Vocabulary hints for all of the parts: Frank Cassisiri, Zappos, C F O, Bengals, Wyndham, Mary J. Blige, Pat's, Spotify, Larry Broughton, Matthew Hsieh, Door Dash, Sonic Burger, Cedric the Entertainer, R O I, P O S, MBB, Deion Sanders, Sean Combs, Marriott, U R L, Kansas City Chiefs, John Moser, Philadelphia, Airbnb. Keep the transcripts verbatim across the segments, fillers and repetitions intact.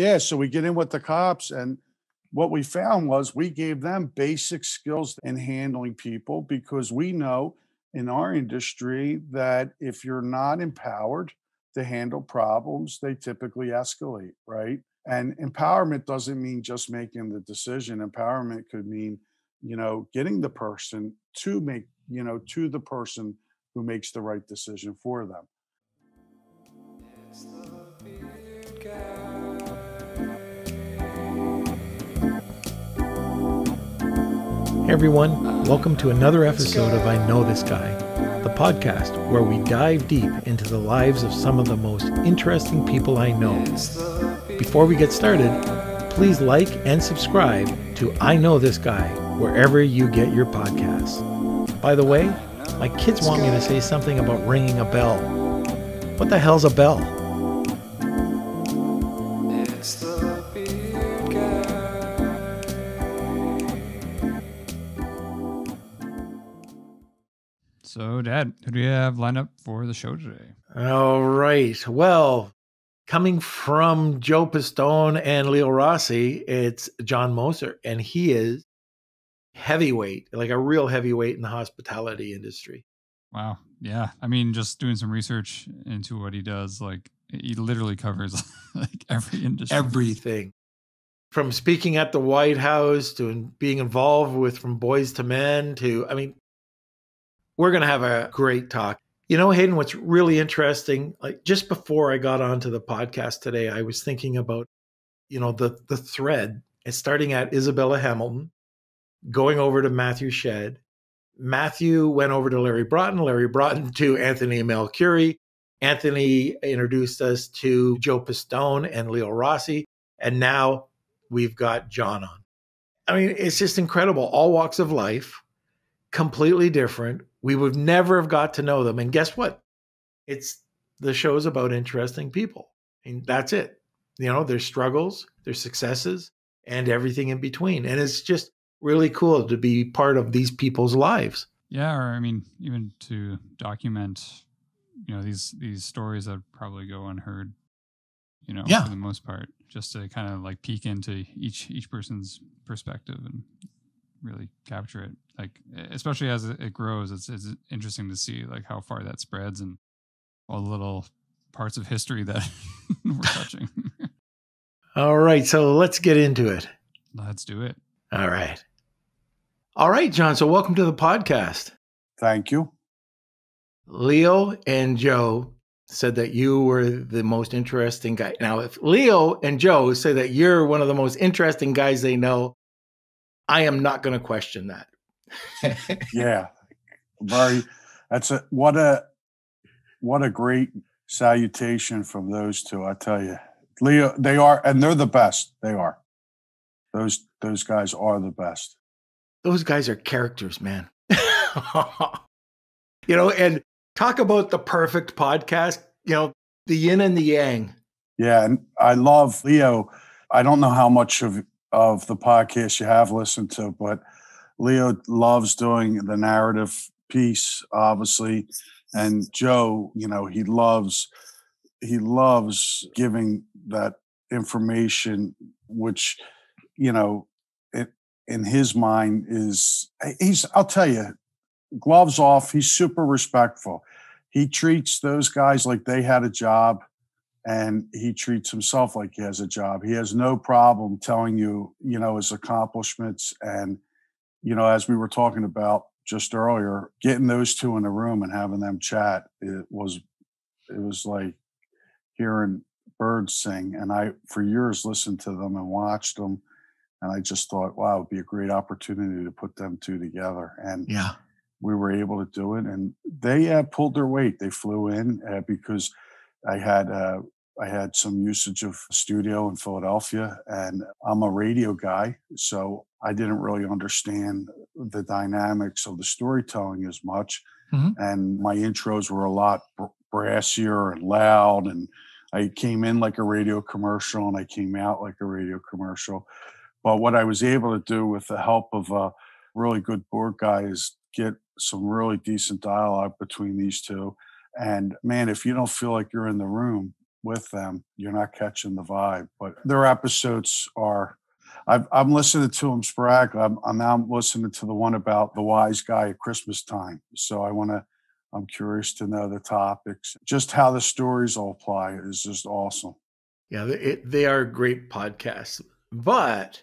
Yeah. So we get in with the cops, and what we found was we gave them basic skills in handling people, because we know in our industry that if you're not empowered to handle problems, they typically escalate, right? And empowerment doesn't mean just making the decision. Empowerment could mean, you know, getting the person to make, you know, to the person who makes the right decision for them. It's the Beard Guy. Hey everyone, welcome to another episode of I Know This Guy, the podcast where we dive deep into the lives of some of the most interesting people I know. Before we get started, please like and subscribe to I Know This Guy wherever you get your podcasts. By the way, my kids want me to say something about ringing a bell. What the hell's a bell? So, Dad, who do you have lined up for the show today? All right. Well, coming from Joe Pistone and Leo Rossi, it's John Moser, and he is heavyweight, like a real heavyweight in the hospitality industry. Wow. Yeah. I mean, just doing some research into what he does, like he literally covers like every industry. Everything. From speaking at the White House to being involved with From Boys to Men to, I mean, we're going to have a great talk. You know, Hayden, what's really interesting, like just before I got onto the podcast today, I was thinking about, you know, the the thread. It's starting at Isabella Hamilton, going over to Matthew Hsieh. Matthew went over to Larry Broughton, Larry Broughton to Anthony Melchiori. Anthony introduced us to Joe Pistone and Leo Rossi. And now we've got John on. I mean, it's just incredible. All walks of life, completely different. We would never have got to know them. And guess what? It's the show's about interesting people. And that's it. You know, their struggles, their successes, and everything in between. And it's just really cool to be part of these people's lives. Yeah. Or I mean, even to document, you know, these, these stories that probably go unheard, you know, yeah. for the most part, just to kind of like peek into each, each person's perspective and really capture it. Like, especially as it grows, it's, it's interesting to see like how far that spreads and all the little parts of history that we're touching. All right. So let's get into it. Let's do it. All right. All right, John. So welcome to the podcast. Thank you. Leo and Joe said that you were the most interesting guy. Now, if Leo and Joe say that you're one of the most interesting guys they know, I am not going to question that. Yeah, very. That's a what a what a great salutation from those two. I tell you, Leo, they are, and they're the best. They are. Those those guys are the best. Those guys are characters, man. You know, and talk about the perfect podcast. You know, the yin and the yang. Yeah, and I love Leo. I don't know how much of of the podcast you have listened to, but Leo loves doing the narrative piece, obviously. And Joe, you know, he loves, he loves giving that information, which, you know, it, in his mind is, he's, I'll tell you, gloves off. He's super respectful. He treats those guys like they had a job, and he treats himself like he has a job. He has no problem telling you, you know, his accomplishments. And, you know, as we were talking about just earlier, getting those two in a room and having them chat, it was, it was like hearing birds sing. And I, for years, listened to them and watched them. And I just thought, wow, it'd be a great opportunity to put them two together. And yeah, we were able to do it. And they uh, pulled their weight. They flew in uh, because I had, uh, I had some usage of studio in Philadelphia, and I'm a radio guy. So I didn't really understand the dynamics of the storytelling as much. Mm-hmm. And my intros were a lot br brassier and loud. And I came in like a radio commercial and I came out like a radio commercial. But what I was able to do with the help of a really good board guy is get some really decent dialogue between these two. And man, if you don't feel like you're in the room, with them, you're not catching the vibe. But their episodes are, I've, I'm listening to them sporadically. I'm, I'm now listening to the one about the wise guy at Christmas time. So I want to, I'm curious to know the topics. Just how the stories all apply is just awesome. Yeah, it, they are great podcasts. But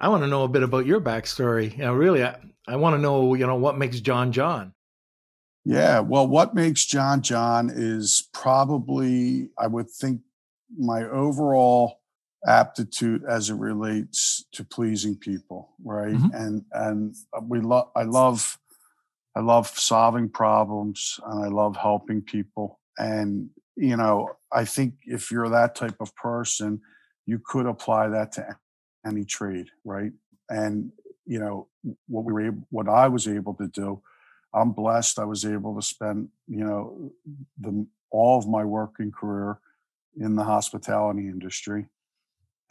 I want to know a bit about your backstory. You know, really, I, I want to know, you know, what makes John John? Yeah, well, what makes John John is probably, I would think, my overall aptitude as it relates to pleasing people, right? Mm-hmm. And and we love, I love, I love solving problems, and I love helping people. And you know, I think if you're that type of person, you could apply that to any trade, right? And you know, what we were able, what I was able to do, I'm blessed. I was able to spend, you know, the, all of my working career in the hospitality industry,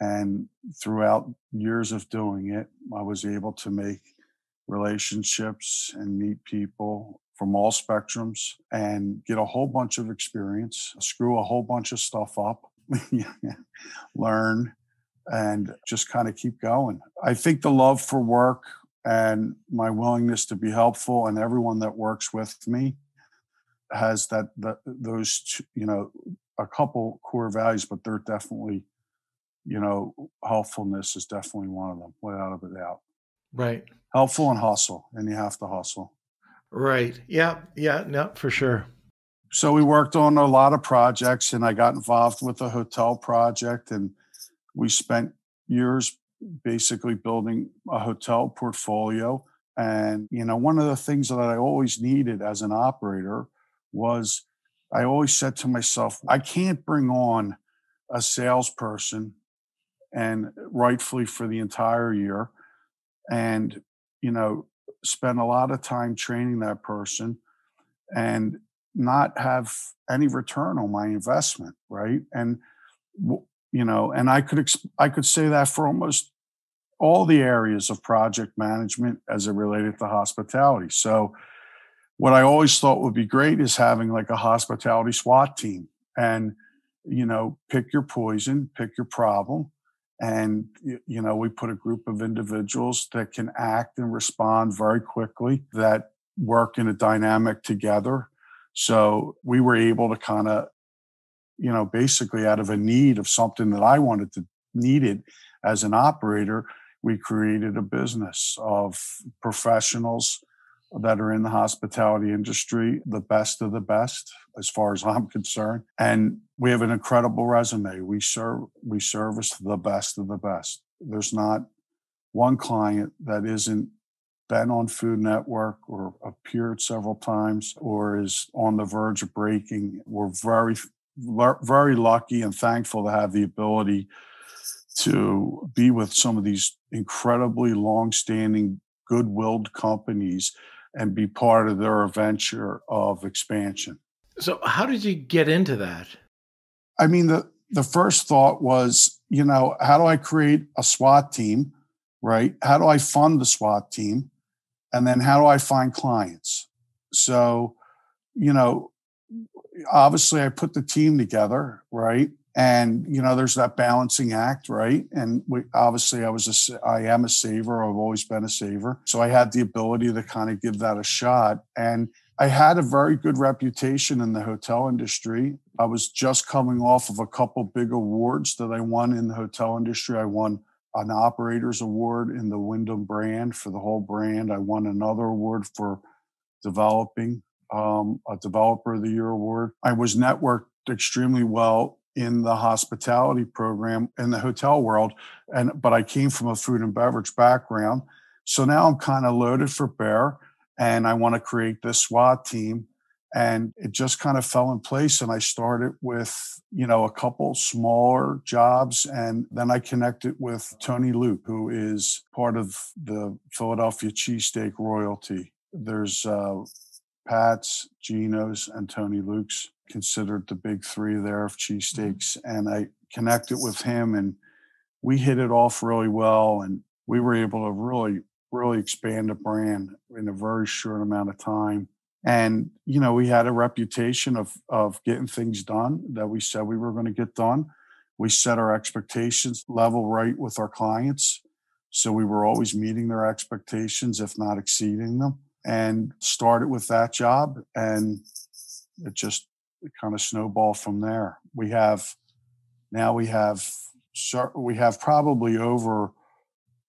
and throughout years of doing it, I was able to make relationships and meet people from all spectrums and get a whole bunch of experience, screw a whole bunch of stuff up, learn, and just kind of keep going. I think the love for work and my willingness to be helpful, and everyone that works with me has that, that those two, you know, a couple core values, but they're definitely, you know, helpfulness is definitely one of them, without a doubt. Right. Helpful and hustle, and you have to hustle. Right. Yeah. Yeah. No, for sure. So we worked on a lot of projects, and I got involved with a hotel project, and we spent years basically building a hotel portfolio. And, you know, one of the things that I always needed as an operator was, I always said to myself, I can't bring on a salesperson, and rightfully for the entire year, and, you know, spend a lot of time training that person and not have any return on my investment, right? And, you know, and I could, I could say that for almost all the areas of project management as it related to hospitality. So what I always thought would be great is having like a hospitality SWAT team, and, you know, pick your poison, pick your problem. And, you know, we put a group of individuals that can act and respond very quickly, that work in a dynamic together. So we were able to kind of, you know, basically out of a need of something that I wanted to needed as an operator, we created a business of professionals that are in the hospitality industry, the best of the best, as far as I'm concerned. And we have an incredible resume. We serve, we service the best of the best. There's not one client that isn't been on Food Network or appeared several times or is on the verge of breaking. We're very, very lucky and thankful to have the ability to be with some of these incredibly long-standing, good-willed companies and be part of their venture of expansion. So how did you get into that? I mean, the, the first thought was, you know, how do I create a SWAT team, right? How do I fund the SWAT team? And then how do I find clients? So, you know, obviously I put the team together, right? And, you know, there's that balancing act, right? And we, obviously I was, a, I am a saver. I've always been a saver. So I had the ability to kind of give that a shot. And I had a very good reputation in the hotel industry. I was just coming off of a couple big awards that I won in the hotel industry. I won an operator's award in the Wyndham brand for the whole brand. I won another award for developing, um, a Developer of the Year award. I was networked extremely well in the hospitality program in the hotel world. And, but I came from a food and beverage background. So now I'm kind of loaded for bear. And I want to create this SWAT team. And it just kind of fell in place. And I started with, you know, a couple smaller jobs. And then I connected with Tony Luke, who is part of the Philadelphia cheesesteak royalty. There's uh, Pat's, Gino's, and Tony Luke's, considered the big three there of cheesesteaks. And I connected with him, and we hit it off really well. And we were able to really really expand the brand in a very short amount of time. And, you know, we had a reputation of of getting things done that we said we were going to get done. We set our expectations level right with our clients. So we were always meeting their expectations, if not exceeding them, and started with that job. And it just it kind of snowballed from there. We have, now we have, we have probably over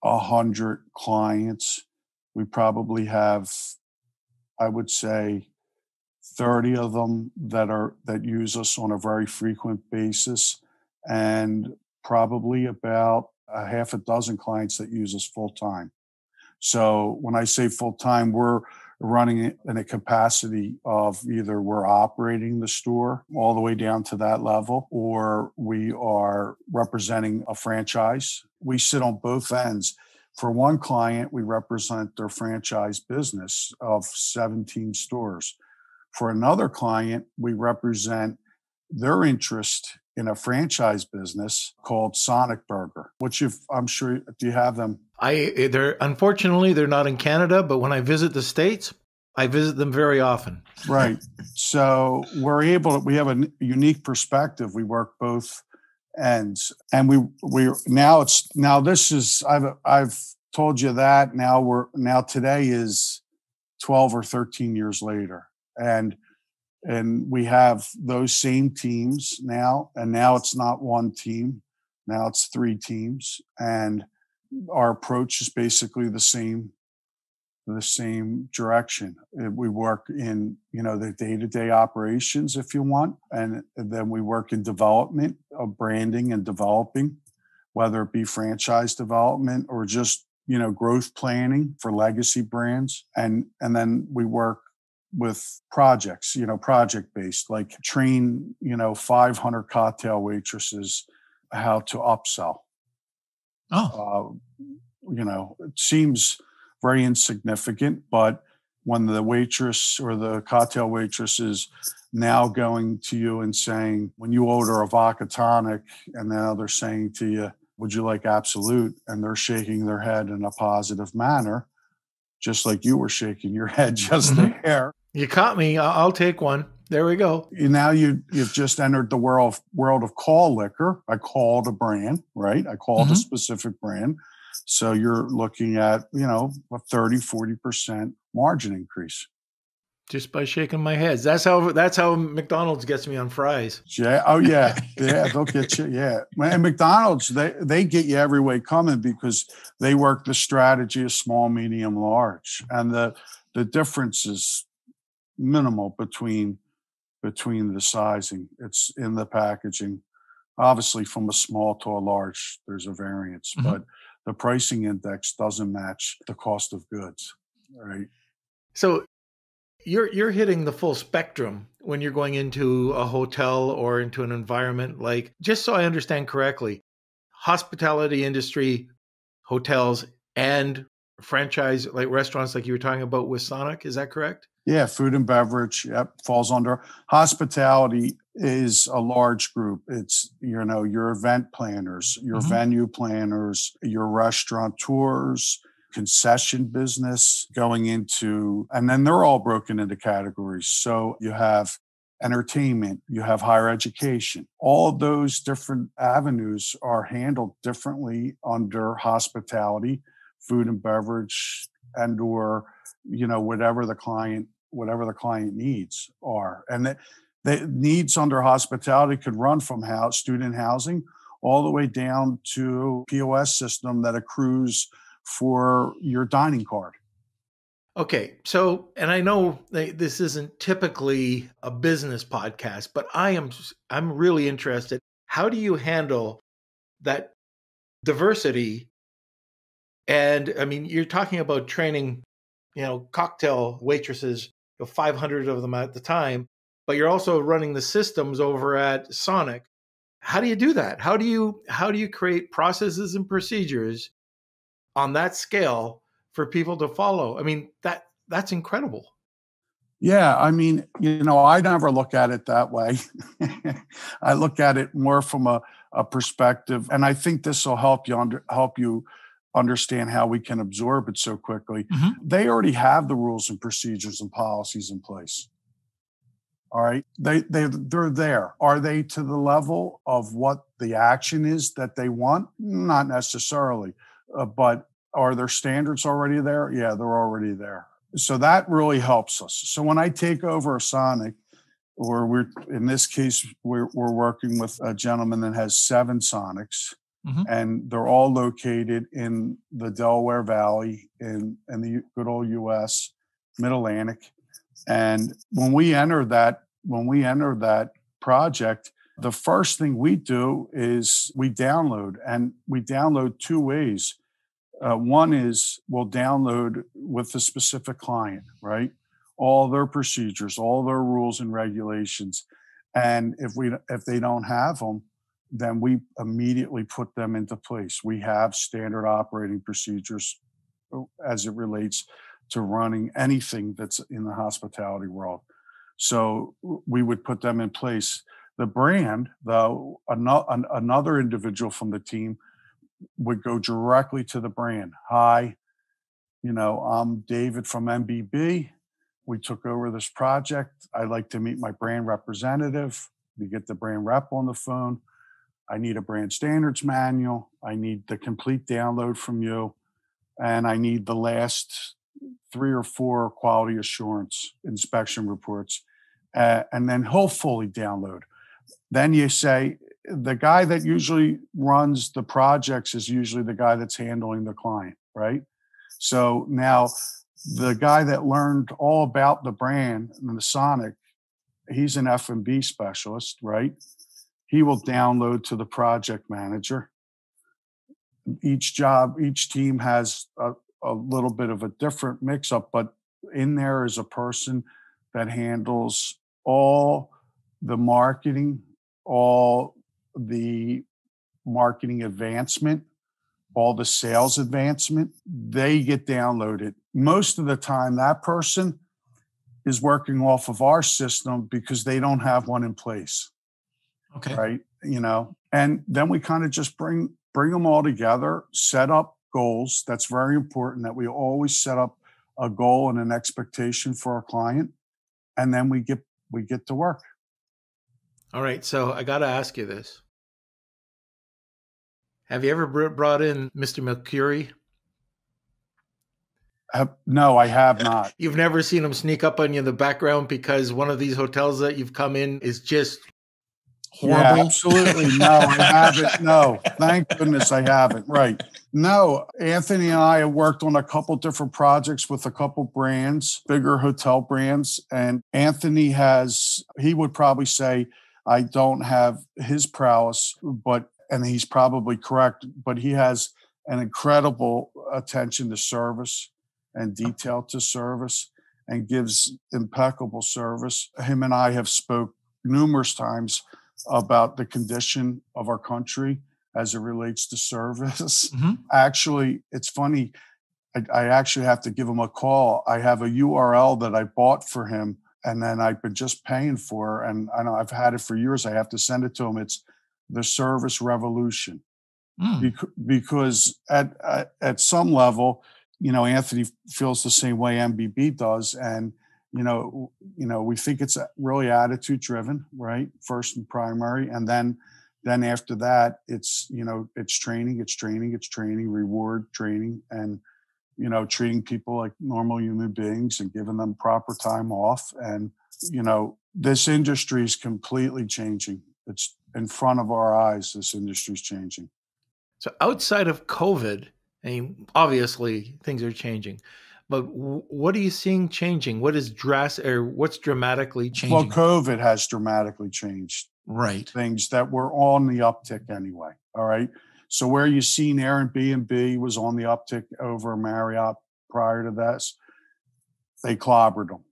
a hundred clients. We probably have, I would say, thirty of them that are, that use us on a very frequent basis, and probably about a half a dozen clients that use us full time. So when I say full time, we're running it in a capacity of either we're operating the store all the way down to that level, or we are representing a franchise. We sit on both ends. For one client, we represent their franchise business of seventeen stores. For another client, we represent their interest in a franchise business called Sonic Burger, which if I'm sure, do you have them? I they're unfortunately they're not in Canada, but when I visit the States, I visit them very often. Right. So we're able to, we have a unique perspective. We work both ends, and we we now it's now this is I've I've told you that now we're now today is twelve or thirteen years later, and. And we have those same teams now, and now it's not one team. Now it's three teams, and our approach is basically the same, the same direction. We work in, you know, the day-to-day operations, if you want, and then we work in development of branding and developing, whether it be franchise development or just, you know, growth planning for legacy brands. And, and then we work with projects, you know, project-based, like train, you know, five hundred cocktail waitresses how to upsell. Oh, uh, you know, it seems very insignificant, but when the waitress or the cocktail waitress is now going to you and saying, when you order a vodka tonic, and now they're saying to you, would you like absolute? And they're shaking their head in a positive manner, just like you were shaking your head just there. You caught me. I'll take one. There we go. Now you, you've just entered the world of, world of call liquor. I called a brand, right? I called mm-hmm. a specific brand. So you're looking at, you know, a thirty, forty percent margin increase. Just by shaking my head. That's how that's how McDonald's gets me on fries. Yeah. Oh, yeah. Yeah, they'll get you. Yeah. And McDonald's, they, they get you every way coming because they work the strategy of small, medium, large. And the the difference is minimal between between the sizing. It's in the packaging. Obviously, from a small to a large, there's a variance. Mm-hmm. But the pricing index doesn't match the cost of goods. Right. So You're you're hitting the full spectrum when you're going into a hotel or into an environment like, just so I understand correctly, hospitality industry, hotels, and franchise like restaurants like you were talking about with Sonic. Is that correct? Yeah, food and beverage. Yep, falls under hospitality is a large group. It's, you know, your event planners, your mm-hmm. venue planners, your restaurateurs, concession business going into, and then they're all broken into categories. So you have entertainment, you have higher education. All those different avenues are handled differently under hospitality, food and beverage, and or, you know, whatever the client, whatever the client needs are. And the, the needs under hospitality could run from house, student housing all the way down to P O S system that accrues for your dining card. Okay. So, and I know this isn't typically a business podcast, but I am, I'm really interested. How do you handle that diversity? And I mean, you're talking about training, you know, cocktail waitresses, you know, five hundred of them at the time, but you're also running the systems over at Sonic. How do you do that? How do you, how do you create processes and procedures on that scale for people to follow? I mean, that that's incredible. Yeah. I mean, you know, I never look at it that way. I look at it more from a, a perspective, and I think this will help you under, help you understand how we can absorb it so quickly. Mm-hmm. They already have the rules and procedures and policies in place. All right. They, they, they're there. Are they to the level of what the action is that they want? Not necessarily, uh, but are their standards already there? Yeah, they're already there. So that really helps us. So when I take over a Sonic, or we're in this case, we're, we're working with a gentleman that has seven Sonics. Mm-hmm. And they're all located in the Delaware Valley in, in the good old U S, Mid-Atlantic. And when we enter that, when we enter that project, the first thing we do is we download, and we download two ways. Uh, one is we'll download with the specific client, right? All their procedures, all their rules and regulations. And if we if they don't have them, then we immediately put them into place. We have standard operating procedures as it relates to running anything that's in the hospitality world. So we would put them in place. The brand, though, another individual from the team would go directly to the brand. Hi, you know, I'm David from M B B. We took over this project. I'd like to meet my brand representative. We get the brand rep on the phone. I need a brand standards manual. I need the complete download from you. And I need the last three or four quality assurance inspection reports. Uh, and then he'll fully download. Then you say, the guy that usually runs the projects is usually the guy that's handling the client, right? So now the guy that learned all about the brand and the Sonic, he's an F and B specialist, right? He will download to the project manager. Each job, each team has a, a little bit of a different mix-up, but in there is a person that handles all the marketing, all the marketing advancement, all the sales advancement. They get downloaded. Most of the time, that person is working off of our system because they don't have one in place. Okay. Right. You know, and then we kind of just bring, bring them all together, set up goals. That's very important that we always set up a goal and an expectation for our client. And then we get, we get to work. All right. So I got to ask you this. Have you ever brought in Mister McCurry? Uh, no, I have not. You've never seen him sneak up on you in the background because one of these hotels that you've come in is just horrible. Yeah, absolutely. No, I haven't. No, thank goodness I haven't. Right. No, Anthony and I have worked on a couple different projects with a couple brands, bigger hotel brands. And Anthony has, he would probably say, I don't have his prowess, but, and he's probably correct, but he has an incredible attention to service and detail to service and gives impeccable service. Him and I have spoke numerous times about the condition of our country as it relates to service. Mm-hmm. Actually, it's funny. I, I actually have to give him a call. I have a U R L that I bought for him, and then I've been just paying for, and I know I've had it for years. I have to send it to him. It's the Service Revolution. Mm. Bec- because at, at at some level, you know, Anthony feels the same way M B B does, and You know, you know, we think it's really attitude driven, right? First and primary. And then, then after that, it's, you know, it's training, it's training, it's training, reward training, and, you know, treating people like normal human beings and giving them proper time off. And, you know, this industry is completely changing. It's in front of our eyes. This industry is changing. So outside of COVID, I mean, obviously things are changing. But what are you seeing changing? What is dress or what's dramatically changing? Well, COVID has dramatically changed, right? Things that were on the uptick anyway. All right. So where you've seen Airbnb was on the uptick over Marriott prior to this, they clobbered them,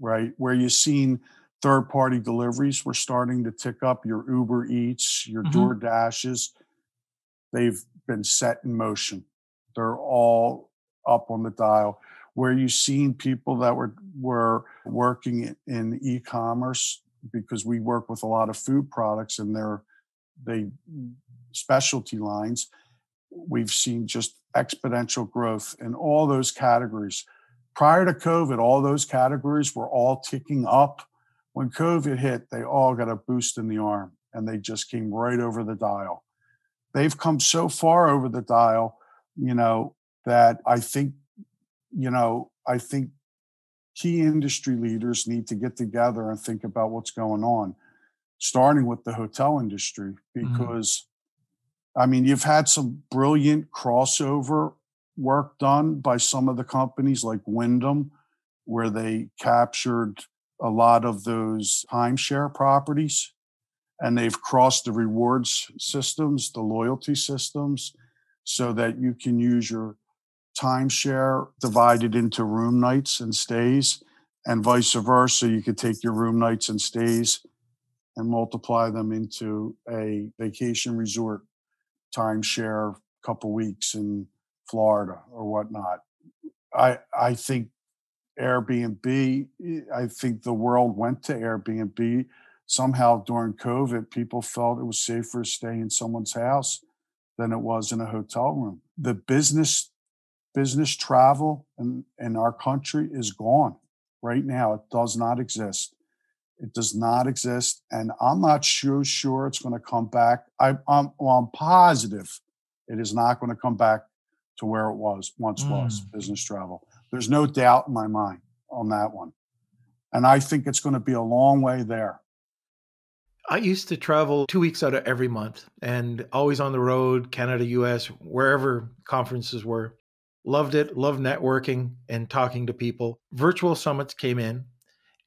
right? Where you've seen third-party deliveries were starting to tick up, your Uber Eats, your mm-hmm. Door Dashes, they've been set in motion. They're all up on the dial. Where you've seen people that were were working in e-commerce, because we work with a lot of food products and their they specialty lines, we've seen just exponential growth in all those categories. Prior to COVID, all those categories were all ticking up. When COVID hit, they all got a boost in the arm, and they just came right over the dial. They've come so far over the dial, you know, that I think, you know, I think key industry leaders need to get together and think about what's going on, starting with the hotel industry, because, mm-hmm. I mean, you've had some brilliant crossover work done by some of the companies like Wyndham, where they captured a lot of those timeshare properties, and they've crossed the rewards systems, the loyalty systems, so that you can use your timeshare divided into room nights and stays, and vice versa. You could take your room nights and stays and multiply them into a vacation resort timeshare, couple weeks in Florida or whatnot. I I think Airbnb, I think the world went to Airbnb. Somehow during COVID, people felt it was safer to stay in someone's house than it was in a hotel room. The business business travel in, in our country is gone right now. It does not exist. It does not exist. And I'm not sure, sure it's going to come back. I, I'm, well, I'm positive it is not going to come back to where it was once mm. was, business travel. There's no doubt in my mind on that one. And I think it's going to be a long way there. I used to travel two weeks out of every month and always on the road, Canada, U S, wherever conferences were. Loved it, loved networking and talking to people. Virtual summits came in,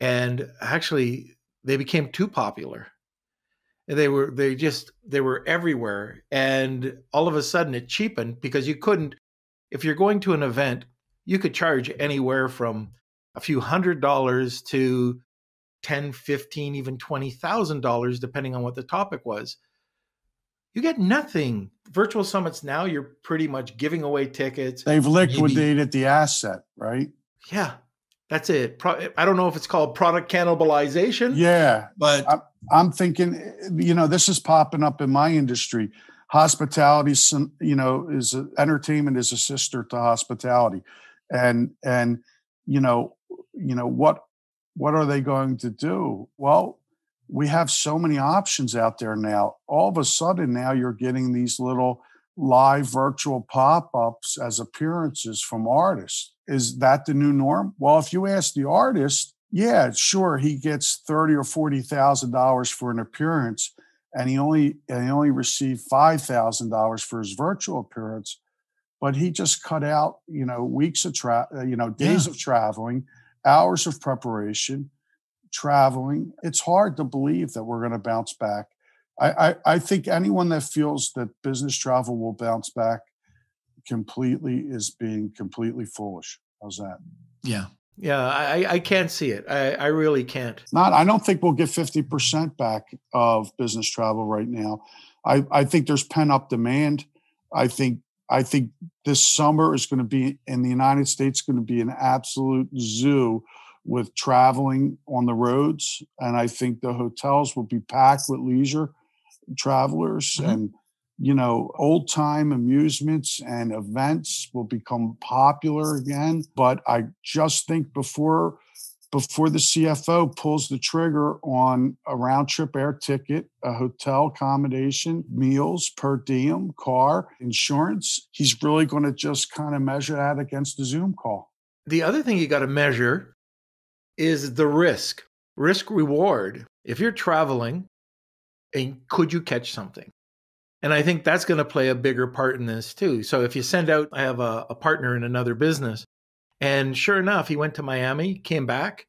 and actually they became too popular. They were, they just, they were everywhere. And all of a sudden it cheapened, because you couldn't, if you're going to an event, you could charge anywhere from a few hundred dollars to ten, fifteen, even twenty thousand dollars, depending on what the topic was. You get nothing. Virtual summits now, you're pretty much giving away tickets. They've liquidated maybe. the asset, right? Yeah, that's it. Pro- I don't know if it's called product cannibalization. Yeah, but I'm, I'm thinking, you know, this is popping up in my industry. Hospitality, you know, is a, entertainment is a sister to hospitality, and and you know, you know what. What are they going to do? Well, we have so many options out there now. All of a sudden now you're getting these little live virtual pop-ups as appearances from artists. Is that the new norm? Well, if you ask the artist, yeah, sure, he gets thirty thousand dollars or forty thousand dollars for an appearance, and he only, and he only received five thousand dollars for his virtual appearance, but he just cut out, you know, weeks of tra- you know, days yeah. of traveling, hours of preparation, traveling. It's hard to believe that we're going to bounce back. I, I, I think anyone that feels that business travel will bounce back completely is being completely foolish. How's that? Yeah. Yeah, I, I can't see it. I, I really can't. Not. I don't think we'll get fifty percent back of business travel right now. I, I think there's pent-up demand. I think I think this summer is going to be, in the United States, going to be an absolute zoo with traveling on the roads. And I think the hotels will be packed with leisure travelers, mm-hmm. and, you know, old time amusements and events will become popular again. But I just think before, before the C F O pulls the trigger on a round trip air ticket, a hotel accommodation, meals, per diem, car, insurance, he's really going to just kind of measure that against the Zoom call. The other thing you got to measure is the risk, risk reward. If you're traveling, and could you catch something? And I think that's going to play a bigger part in this too. So if you send out, I have a, a partner in another business, and sure enough, he went to Miami, came back,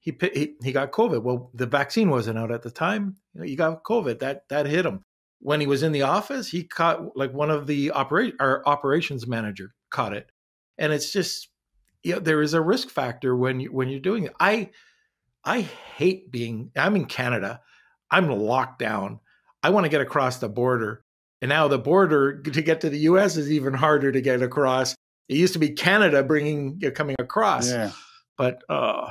he, he he got COVID. Well, the vaccine wasn't out at the time. He got COVID. That that hit him. When he was in the office, he caught, like, one of the opera, our operations manager caught it. And it's just, you know, there is a risk factor when, you, when you're doing it. I, I hate being, I'm in Canada. I'm locked down. I want to get across the border. And now the border to get to the U S is even harder to get across. It used to be Canada bringing coming across, yeah. but uh,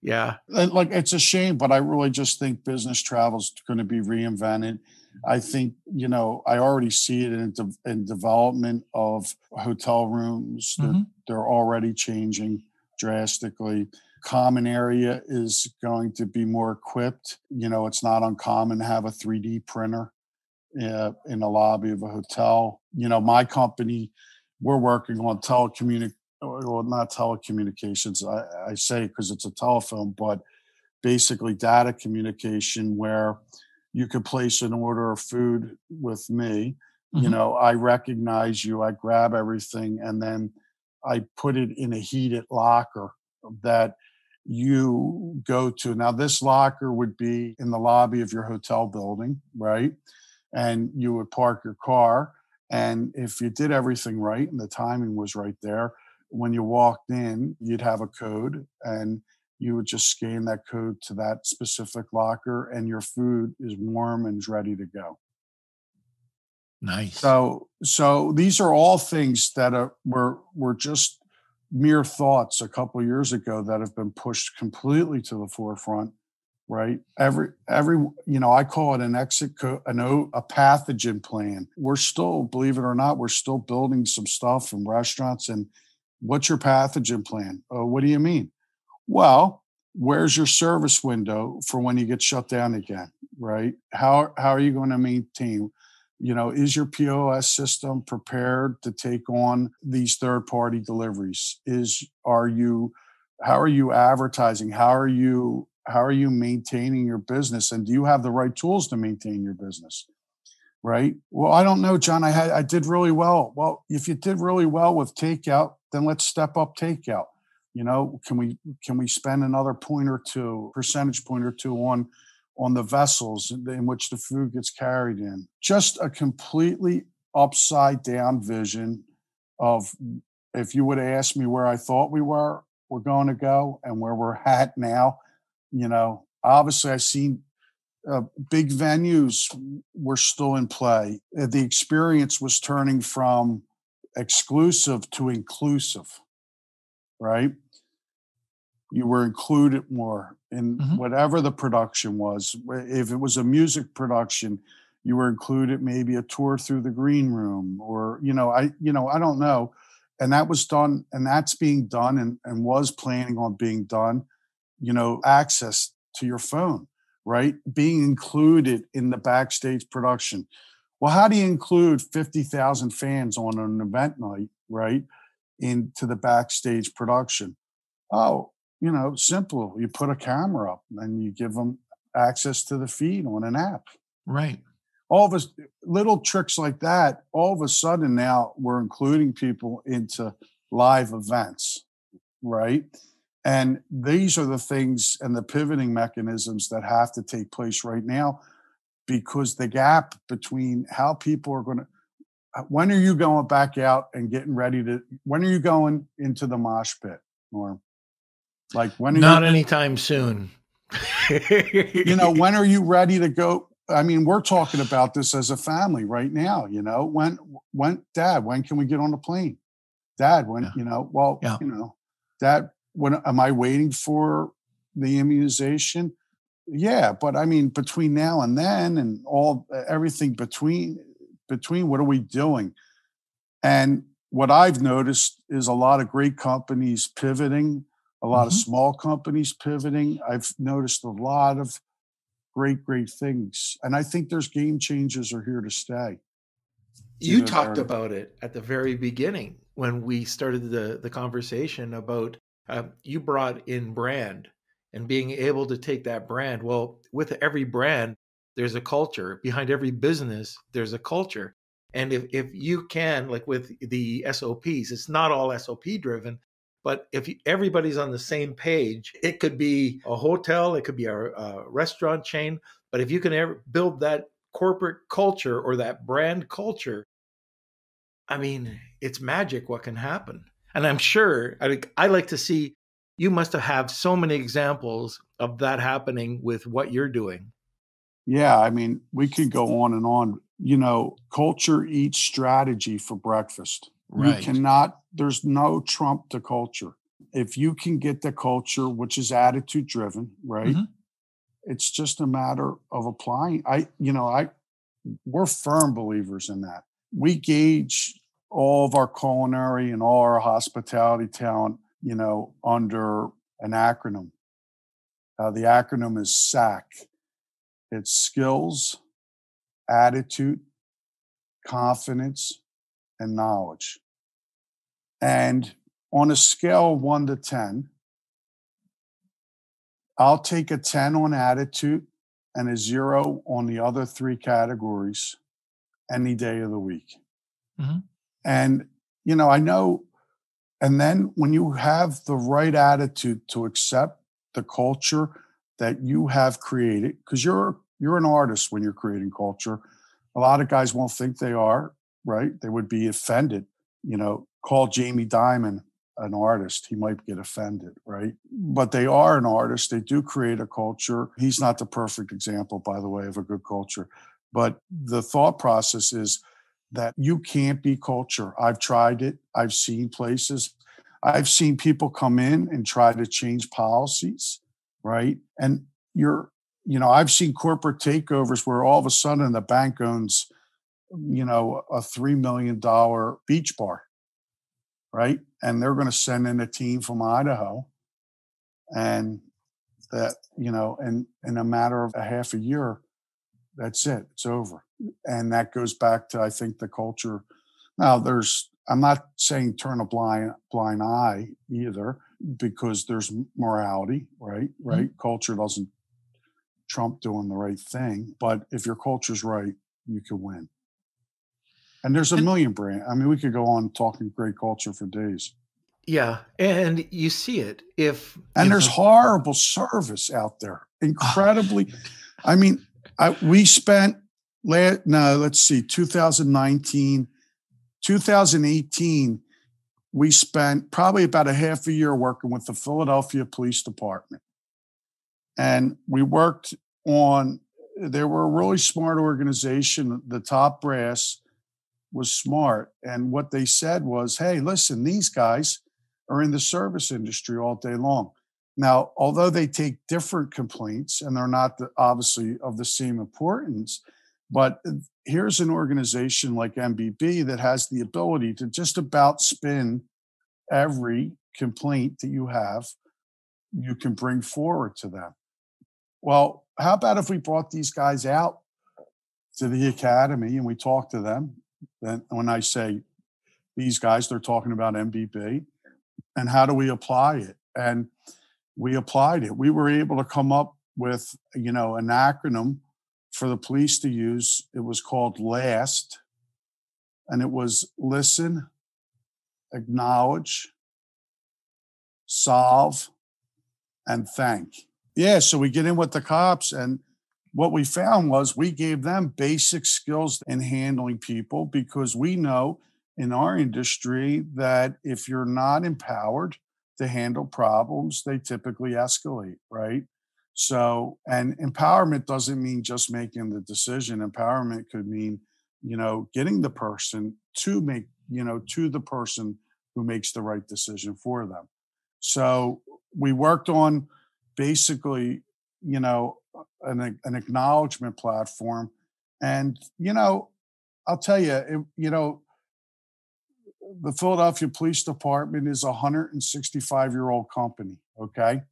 yeah, like, it's a shame. But I really just think business travel is going to be reinvented. I think, you know, I already see it in, de- in development of hotel rooms. They're, mm-hmm. they're already changing drastically. Common area is going to be more equipped. You know, it's not uncommon to have a three D printer uh, in the lobby of a hotel. You know, my company, we're working on telecommunic, well, not telecommunications. I, I say because it's a telephone, but basically data communication where you could place an order of food with me. Mm-hmm. You know, I recognize you, I grab everything, and then I put it in a heated locker that you go to. Now, this locker would be in the lobby of your hotel building, right? And you would park your car. And if you did everything right and the timing was right there, when you walked in, you'd have a code and you would just scan that code to that specific locker and your food is warm and is ready to go. Nice. So, so these are all things that are, were, were just mere thoughts a couple of years ago that have been pushed completely to the forefront, right? Every, every, you know, I call it an exit code, an o, a pathogen plan. We're still, believe it or not, we're still building some stuff from restaurants. And what's your pathogen plan? Oh, what do you mean? Well, where's your service window for when you get shut down again, right? How how are you going to maintain? You know, is your P O S system prepared to take on these third-party deliveries? Is are you how are you advertising? How are you how are you maintaining your business? And do you have the right tools to maintain your business? Right? Well, I don't know, John. I had I did really well. Well, if you did really well with takeout, then let's step up takeout. You know, can we can we spend another point or two, percentage point or two on on the vessels in which the food gets carried in? Just a completely upside down vision of, if you would have asked me where I thought we were, we're going to go and where we're at now. You know, obviously I've seen uh, big venues were still in play. The experience was turning from exclusive to inclusive, right? You were included more in mm-hmm. whatever the production was. If it was a music production, you were included maybe a tour through the green room or, you know, I, you know, I don't know. And that was done and that's being done and, and was planning on being done, you know, access to your phone, right? Being included in the backstage production. Well, how do you include fifty thousand fans on an event night, right? Into the backstage production. Oh, you know, simple. You put a camera up and you give them access to the feed on an app. Right. All of us little tricks like that. All of a sudden now we're including people into live events. Right. And these are the things and the pivoting mechanisms that have to take place right now, because the gap between how people are going to, when are you going back out and getting ready to, when are you going into the mosh pit, Norm? Like when are not you, anytime soon. You know, when are you ready to go? I mean, we're talking about this as a family right now, you know, when, when dad, when can we get on the plane? Dad, when, yeah. you know, well, yeah. you know, dad, when am I waiting for the immunization? Yeah. But I mean, between now and then and all everything between, between what are we doing? And what I've noticed is a lot of great companies pivoting, a lot mm-hmm. of small companies pivoting. I've noticed a lot of great, great things. And I think there's game changers are here to stay. You, you know, talked there. about it at the very beginning when we started the, the conversation about uh, you brought in brand and being able to take that brand. Well, with every brand, there's a culture. Behind every business, there's a culture. And if, if you can, like with the S O Ps, it's not all S O P driven, but if you, everybody's on the same page, it could be a hotel, it could be a, a restaurant chain, but if you can ever build that corporate culture or that brand culture, I mean, it's magic what can happen. And I'm sure, I, I like to see, you must have had so many examples of that happening with what you're doing. Yeah, I mean, we could go on and on. You know, culture eats strategy for breakfast. Right. You cannot, there's no trump to culture. If you can get the culture, which is attitude driven, right? Mm-hmm. It's just a matter of applying. I, you know, I, we're firm believers in that. We gauge all of our culinary and all our hospitality talent, you know, under an acronym. Uh, the acronym is S A C. It's skills, attitude, confidence, and knowledge. And on a scale of one to ten, I'll take a ten on attitude and a zero on the other three categories any day of the week. Mm-hmm. And, you know, I know, and then when you have the right attitude to accept the culture that you have created, because you're you're an artist when you're creating culture. A lot of guys won't think they are, right? They would be offended. You know, call Jamie Dimon an artist. He might get offended, right? But they are an artist. They do create a culture. He's not the perfect example, by the way, of a good culture. But the thought process is that you can't be culture. I've tried it. I've seen places. I've seen people come in and try to change policies, right? And you're, you know, I've seen corporate takeovers where all of a sudden the bank owns, you know, a three million dollars beach bar, right? And they're going to send in a team from Idaho, and that, you know, and in a matter of a half a year, that's it. It's over. And that goes back to, I think, the culture. Now, there's, I'm not saying turn a blind blind eye either, because there's morality, right? Right? Mm-hmm. Culture doesn't trump doing the right thing. But if your culture's right, you can win. And there's a and, million brands. I mean, we could go on talking great culture for days. Yeah. And you see it. if And there's know. horrible service out there. Incredibly. I mean, I, we spent, last, no, let's see, two thousand nineteen two thousand eighteen we spent probably about a half a year working with the Philadelphia Police Department. And we worked on, they were a really smart organization. The top brass was smart. And what they said was, hey, listen, these guys are in the service industry all day long. Now, although they take different complaints and they're not the, obviously of the same importance, but here's an organization like M B B that has the ability to just about spin every complaint that you have, you can bring forward to them. Well, how about if we brought these guys out to the academy and we talked to them? Then when I say these guys, they're talking about M B B and how do we apply it? And we applied it. We were able to come up with, you know, an acronym for the police to use. It was called LAST, and it was listen, acknowledge, solve, and thank. Yeah, so we get in with the cops, and what we found was we gave them basic skills in handling people, because we know in our industry that if you're not empowered to handle problems, they typically escalate, right? So, and empowerment doesn't mean just making the decision. Empowerment could mean, you know, getting the person to make, you know, to the person who makes the right decision for them. So we worked on basically, you know, an, an acknowledgement platform. And, you know, I'll tell you, it, you know, the Philadelphia Police Department is a one hundred sixty-five year old company. Okay.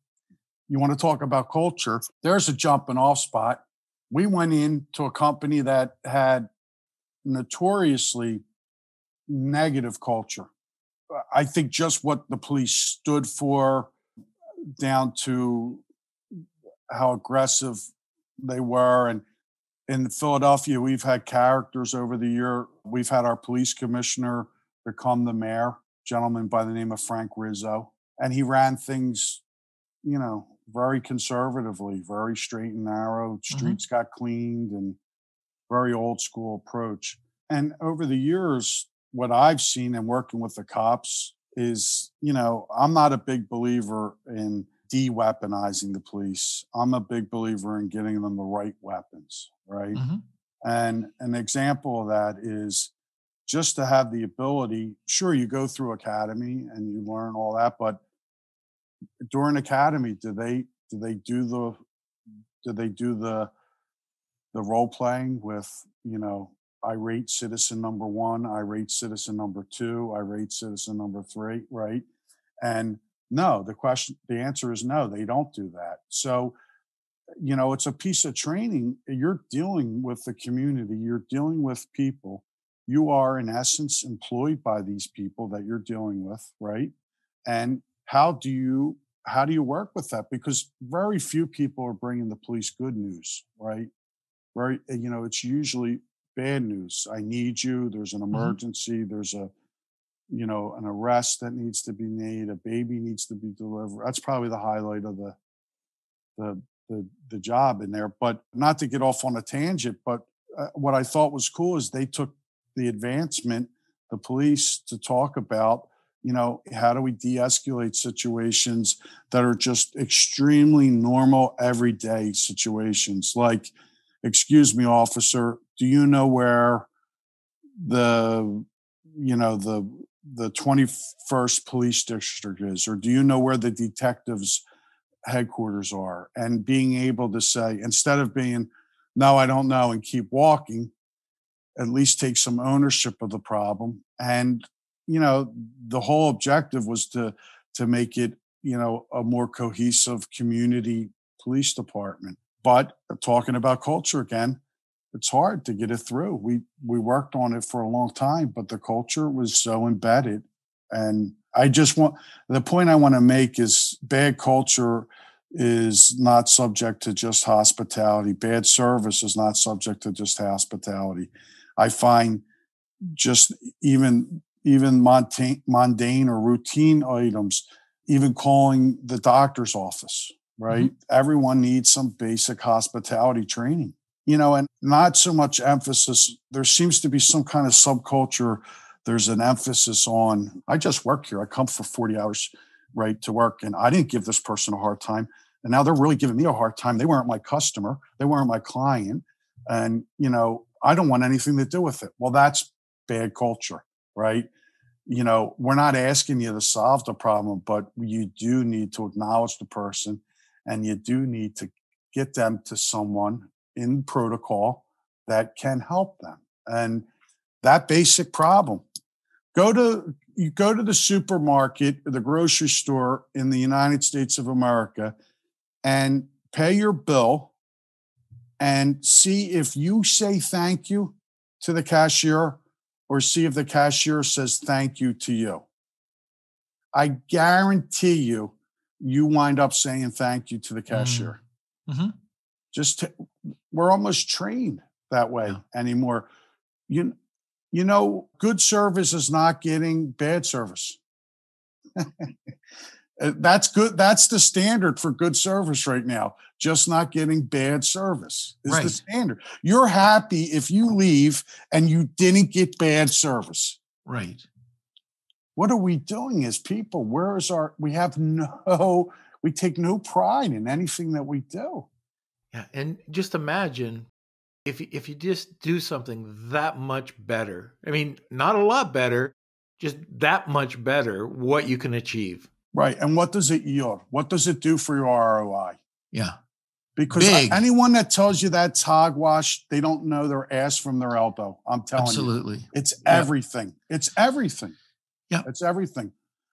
You want to talk about culture, there's a jumping off spot. We went into a company that had notoriously negative culture. I think just what the police stood for, down to how aggressive they were. And in Philadelphia, we've had characters over the year. We've had our police commissioner become the mayor, a gentleman by the name of Frank Rizzo. And he ran things, you know, very conservatively, very straight and narrow. Streets mm-hmm. got cleaned, and very old school approach. And over the years, what I've seen in working with the cops is, you know, I'm not a big believer in de-weaponizing the police. I'm a big believer in getting them the right weapons, right? Mm-hmm. And an example of that is just to have the ability, sure, you go through academy and you learn all that, but during academy, do they do they do the do they do the the role playing with, you know, irate citizen number one, irate citizen number two, irate citizen number three, right? And no, the question, the answer is no, they don't do that. So, you know, it's a piece of training. You're dealing with the community. You're dealing with people. You are, in essence, employed by these people that you're dealing with, right? And how do you how do you work with that? Because very few people are bringing the police good news, right? Very, you know, it's usually bad news. I need you. There's an emergency. Mm-hmm. There's a, you know, an arrest that needs to be made. A baby needs to be delivered. That's probably the highlight of the the the, the job in there. But not to get off on a tangent, but uh, what I thought was cool is they took the advancement, the police, to talk about, you know, how do we de-escalate situations that are just extremely normal, everyday situations? Like, excuse me, officer, do you know where the, you know, the the twenty-first Police District is? Or do you know where the detectives' headquarters are? And being able to say, instead of being, no, I don't know, and keep walking, at least take some ownership of the problem. And, you know, the whole objective was to to make it, you know, a more cohesive community police department. But talking about culture again, it's hard to get it through. We we worked on it for a long time, but the culture was so embedded. And I just want, the point I want to make is bad culture is not subject to just hospitality. Bad service is not subject to just hospitality. I find just even even monta- mundane or routine items, even calling the doctor's office, right? Mm-hmm. Everyone needs some basic hospitality training, you know, and not so much emphasis. There seems to be some kind of subculture. There's an emphasis on, I just work here. I come for forty hours, right, to work. And I didn't give this person a hard time. And now they're really giving me a hard time. They weren't my customer. They weren't my client. And, you know, I don't want anything to do with it. Well, that's bad culture, right? You know, we're not asking you to solve the problem, but you do need to acknowledge the person, and you do need to get them to someone in protocol that can help them. And that basic problem, go to, you go to the supermarket, the grocery store in the United States of America, and pay your bill and see if you say thank you to the cashier, or see if the cashier says thank you to you. I guarantee you, you wind up saying thank you to the cashier. Mm-hmm. Just to, we're almost trained that way yeah. anymore. You, you know, good service is not getting bad service. That's good. That's the standard for good service right now. Just not getting bad service is right. the standard. You're happy if you leave and you didn't get bad service. Right. What are we doing as people? Where is our, we have no, we take no pride in anything that we do. Yeah. And just imagine if, if you just do something that much better, I mean, not a lot better, just that much better, what you can achieve. Right. And what does it yield? What does it do for your R O I? Yeah. Because I, anyone that tells you that's hogwash, they don't know their ass from their elbow. I'm telling Absolutely. you. Absolutely. It's everything. Yeah. It's everything. Yeah. It's everything.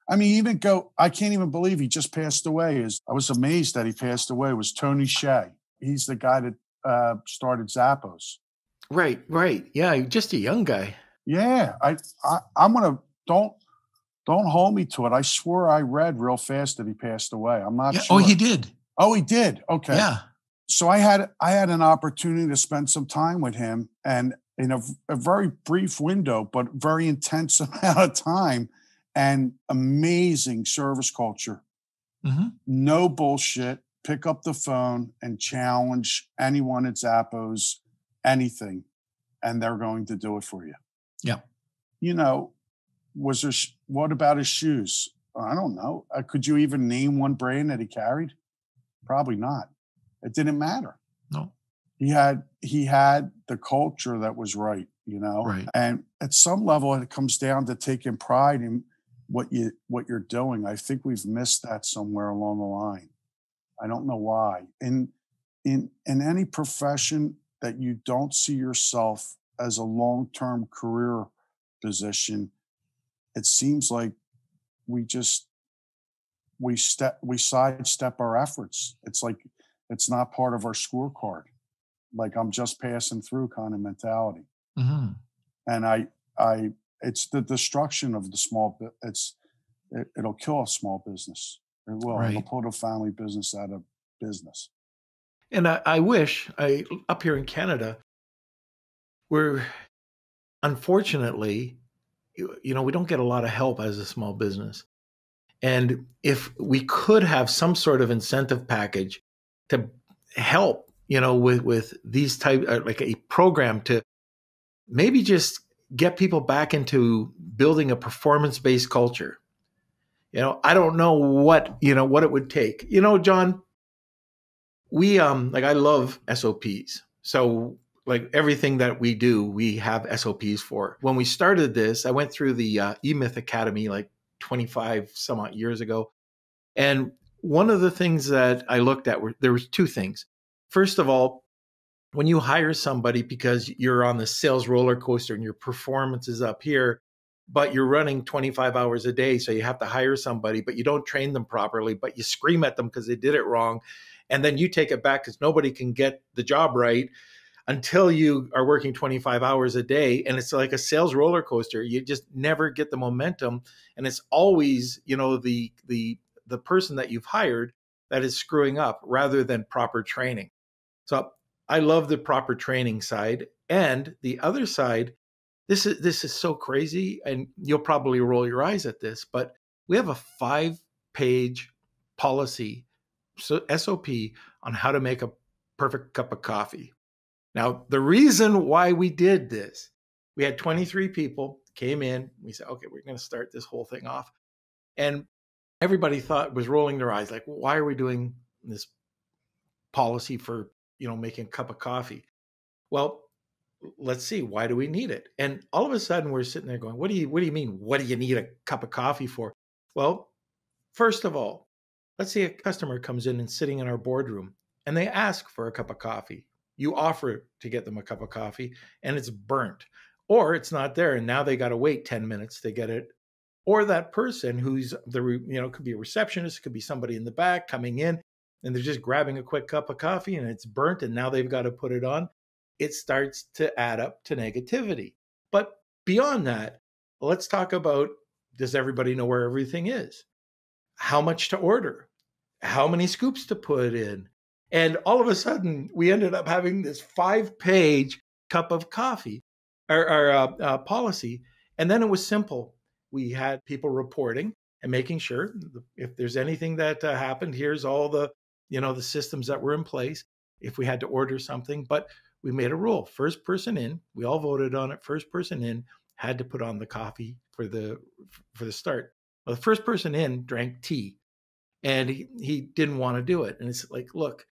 I mean, even go, I can't even believe he just passed away. Is I was amazed that he passed away. It was Tony Hsieh. He's the guy that uh, started Zappos. Right, right. Yeah, just a young guy. Yeah. I, I, I'm going to, don't, don't hold me to it. I swore I read real fast that he passed away. I'm not yeah. sure. Oh, he did. Oh, he did. Okay. Yeah. So I had, I had an opportunity to spend some time with him, and in a, a very brief window, but very intense amount of time, and amazing service culture. Mm-hmm. No bullshit. Pick up the phone and challenge anyone at Zappos, anything, and they're going to do it for you. Yeah. You know, was there, what about his shoes? I don't know. Uh, could you even name one brand that he carried? Probably not. It didn't matter. No. He had, he had the culture that was right, you know, right. And at some level, it comes down to taking pride in what you, what you're doing. I think we've missed that somewhere along the line. I don't know why. In, in, in any profession that you don't see yourself as a long-term career position, it seems like we just, we step, we sidestep our efforts. It's like, it's not part of our scorecard. Like I'm just passing through kind of mentality. Mm-hmm. And I, I, it's the destruction of the small, it's, it, it'll kill a small business. It will. Right. It'll put a family business out of business. And I, I wish I, up here in Canada, we're unfortunately, you, you know, we don't get a lot of help as a small business. And if we could have some sort of incentive package to help, you know, with, with these type, like a program to maybe just get people back into building a performance-based culture. You know, I don't know what, you know, what it would take. You know, John, we, um, like I love S O Ps. So like everything that we do, we have S O Ps for. When we started this, I went through the uh, E-Myth Academy like twenty-five some odd years ago. And one of the things that I looked at were, there was two things. First of all, when you hire somebody because you're on the sales roller coaster and your performance is up here, but you're running twenty-five hours a day, so you have to hire somebody, but you don't train them properly, but you scream at them because they did it wrong. And then you take it back because nobody can get the job right until you are working twenty-five hours a day. And it's like a sales roller coaster. You just never get the momentum. And it's always, you know, the, the, the person that you've hired that is screwing up rather than proper training. So I love the proper training side. And the other side, this is, this is so crazy, and you'll probably roll your eyes at this, but we have a five-page policy, so S O P, on how to make a perfect cup of coffee. Now, the reason why we did this, we had twenty-three people came in. We said, okay, we're going to start this whole thing off. And everybody thought was rolling their eyes, like, why are we doing this policy for, you know, making a cup of coffee? Well, let's see, why do we need it? And all of a sudden we're sitting there going, what do you, what do you mean? What do you need a cup of coffee for? Well, first of all, let's say a customer comes in and sitting in our boardroom and they ask for a cup of coffee. You offer to get them a cup of coffee and it's burnt or it's not there. And now they got to wait ten minutes to get it. Or that person who's the, you know, could be a receptionist, could be somebody in the back coming in and they're just grabbing a quick cup of coffee and it's burnt and now they've got to put it on. It starts to add up to negativity. But beyond that, let's talk about, does everybody know where everything is? How much to order? How many scoops to put in? And all of a sudden, we ended up having this five-page cup of coffee, or, or uh, uh, policy. And then it was simple. We had people reporting and making sure if there's anything that uh, happened, here's all the, you know, the systems that were in place if we had to order something. But we made a rule. First person in, we all voted on it. First person in had to put on the coffee for the for the start. Well, the first person in drank tea and he, he didn't want to do it. And it's like, look,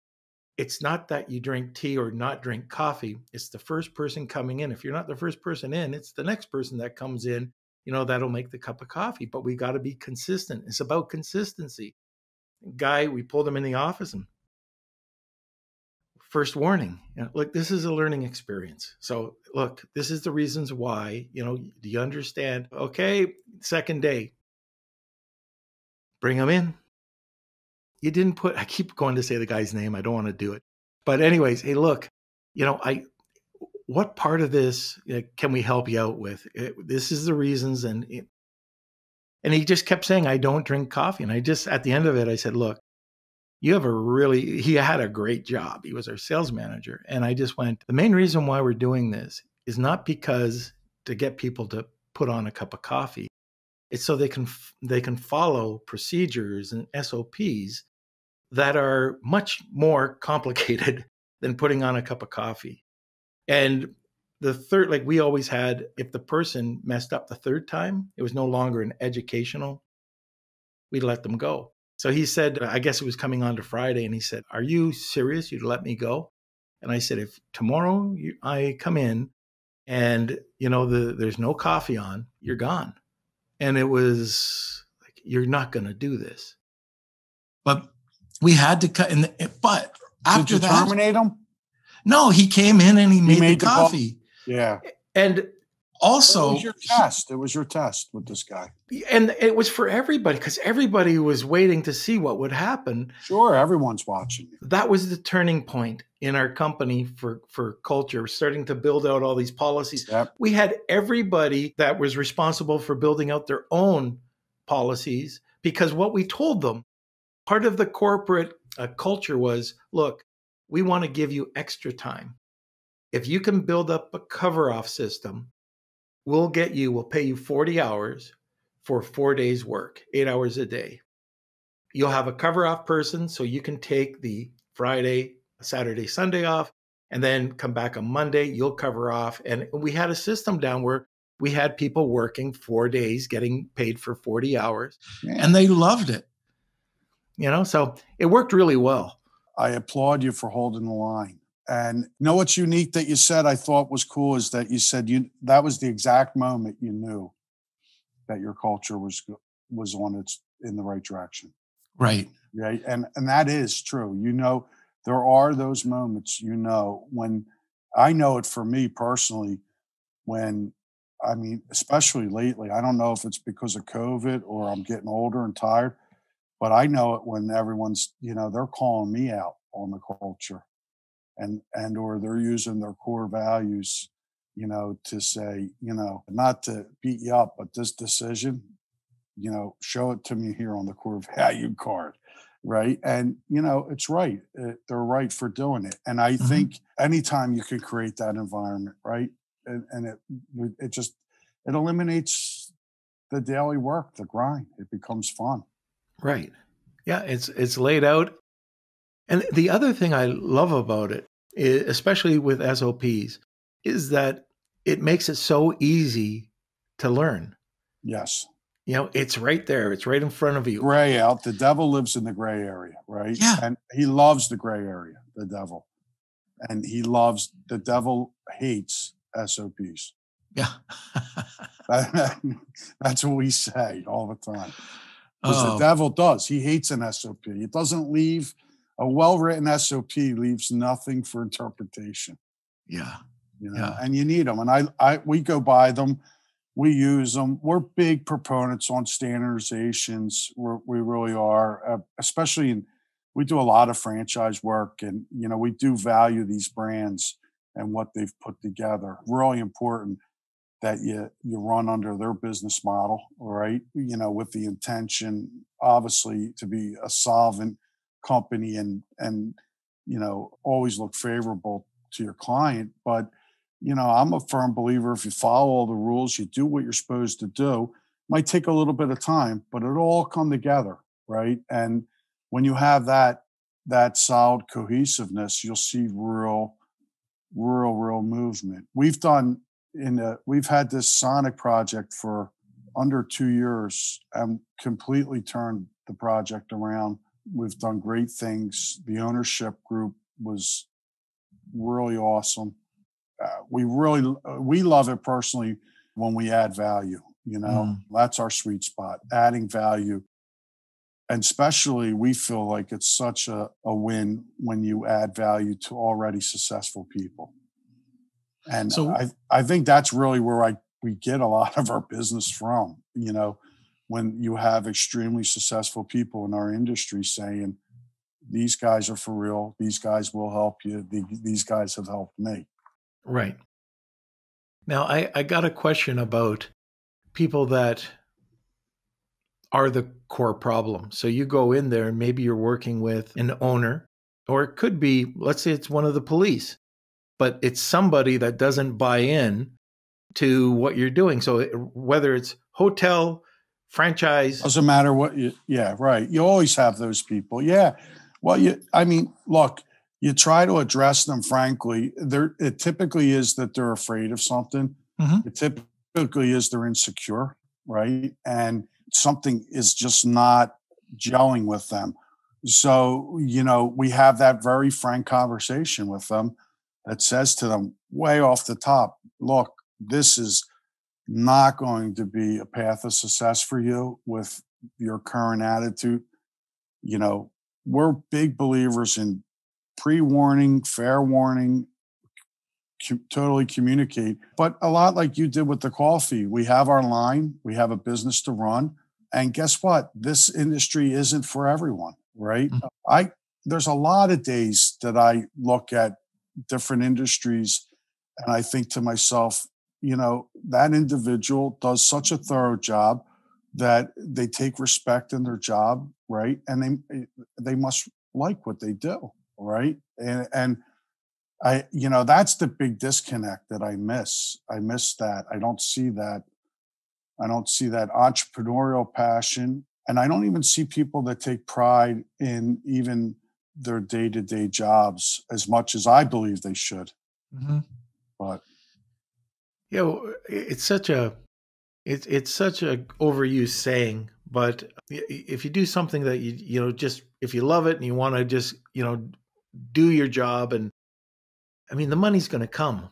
it's not that you drink tea or not drink coffee. It's the first person coming in. If you're not the first person in, it's the next person that comes in, you know, that'll make the cup of coffee. But we got to be consistent. It's about consistency. Guy, we pulled him in the office and first warning, you know, look, this is a learning experience. So look, this is the reasons why, you know, do you understand? Okay, second day, bring them in. You didn't put, I keep going to say the guy's name. I don't want to do it. But anyways, hey, look, you know, I, what part of this you know, can we help you out with? It, this is the reasons. And, it, and he just kept saying, I don't drink coffee. And I just, at the end of it, I said, look, you have a really, he had a great job. He was our sales manager. And I just went, the main reason why we're doing this is not because to get people to put on a cup of coffee. It's so they can, they can follow procedures and S O Ps that are much more complicated than putting on a cup of coffee. And the third, like we always had, if the person messed up the third time, it was no longer an educational, we let them go. So he said, I guess it was coming on to Friday. And he said, are you serious? You'd let me go? And I said, if tomorrow you, I come in and, you know, the, there's no coffee on, you're gone. And it was like, you're not going to do this. But we had to cut in. The, but after that, did you terminate him? No, he came in and he, he made, made the, the coffee. Ball. Yeah. And also, it was your test. It was your test with this guy. And it was for everybody, because everybody was waiting to see what would happen. Sure. Everyone's watching. That was the turning point in our company for, for culture, starting to build out all these policies. Yep. We had everybody that was responsible for building out their own policies, because what we told them, part of the corporate uh, culture was, look, we want to give you extra time. If you can build up a cover-off system, we'll get you, we'll pay you forty hours for four days work, eight hours a day. You'll have a cover-off person, so you can take the Friday, Saturday, Sunday off, and then come back on Monday, you'll cover off. And we had a system down where we had people working four days, getting paid for forty hours. And they loved it. You know, so it worked really well. I applaud you for holding the line. And you know what's unique that you said I thought was cool is that you said you that was the exact moment you knew that your culture was was on its in the right direction. Right. Right. And and that is true. You know, there are those moments, you know, when I know it for me personally, when I mean, especially lately, I don't know if it's because of COVID or I'm getting older and tired, but I know it when everyone's, you know, they're calling me out on the culture. And, and or they're using their core values, you know, to say, you know, not to beat you up, but this decision, you know, show it to me here on the core value card, right? And, you know, it's right. It, they're right for doing it. And I mm-hmm. think anytime you can create that environment, right? And, and it it just, it eliminates the daily work, the grind. It becomes fun. Right. Yeah, it's it's laid out. And the other thing I love about it, especially with S O Ps, is that it makes it so easy to learn. Yes. You know, it's right there. It's right in front of you. Gray out. The devil lives in the gray area, right? Yeah. And he loves the gray area, the devil. And he loves, the devil hates S O Ps. Yeah. That's what we say all the time. Because oh. the devil does. He hates an S O P. It doesn't leave... A well-written S O P leaves nothing for interpretation. Yeah. You know, yeah. And you need them. And I, I, we go by them. We use them. We're big proponents on standardizations. We're, we really are, uh, especially in, we do a lot of franchise work and, you know, we do value these brands and what they've put together. Really important that you, you run under their business model, right? You know, with the intention, obviously, to be a solvent company and and you know always look favorable to your client. But you know, I'm a firm believer, if you follow all the rules, you do what you're supposed to do, it might take a little bit of time, but it'll all come together, right? And when you have that that solid cohesiveness, you'll see real real real movement. We've done in a, we've had this Sonic project for under two years, and completely turned the project around. We've done great things. The ownership group was really awesome. Uh, we really, we love it personally when we add value, you know, mm. that's our sweet spot, adding value. And especially we feel like it's such a, a win when you add value to already successful people. And so, I, I think that's really where I, we get a lot of our business from, you know, when you have extremely successful people in our industry saying, these guys are for real, these guys will help you, these guys have helped me. Right. Now, I, I got a question about people that are the core problem. So you go in there and maybe you're working with an owner, or it could be, let's say it's one of the police, but it's somebody that doesn't buy in to what you're doing. So whether it's hotel, franchise, doesn't matter what you, yeah, right. You always have those people. Yeah. Well, you, I mean, look, you try to address them, frankly, there, it typically is that they're afraid of something. Mm-hmm. It typically is they're insecure, right? And something is just not gelling with them. So, you know, we have that very frank conversation with them that says to them way off the top, look, this is not going to be a path of success for you with your current attitude. You know, we're big believers in pre-warning, fair warning, co- totally communicate. But a lot like you did with the coffee, we have our line, we have a business to run. And guess what? This industry isn't for everyone, right? Mm-hmm. I there's a lot of days that I look at different industries and I think to myself, you know, that individual does such a thorough job that they take respect in their job, right? And they they must like what they do, right? And and I, you know, that's the big disconnect that I miss. I miss that. I don't see that. I don't see that entrepreneurial passion. And I don't even see people that take pride in even their day-to-day jobs as much as I believe they should. Mm-hmm. But yeah, well, it's such a it's it's such a overused saying. But if you do something that you you know just if you love it and you want to just you know do your job, and I mean the money's going to come.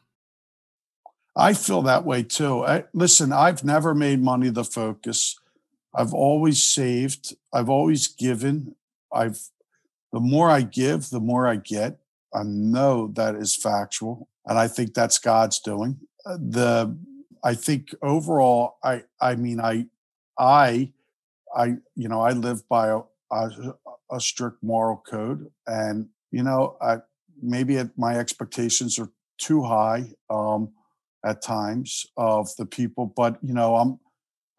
I feel that way too. I, listen, I've never made money the focus. I've always saved. I've always given. I've the more I give, the more I get. I know that is factual, and I think that's God's doing. The I think overall, I I mean, I I I you know I live by a, a, a strict moral code, and you know I maybe it, my expectations are too high. Um, at times of the people, but you know, I'm,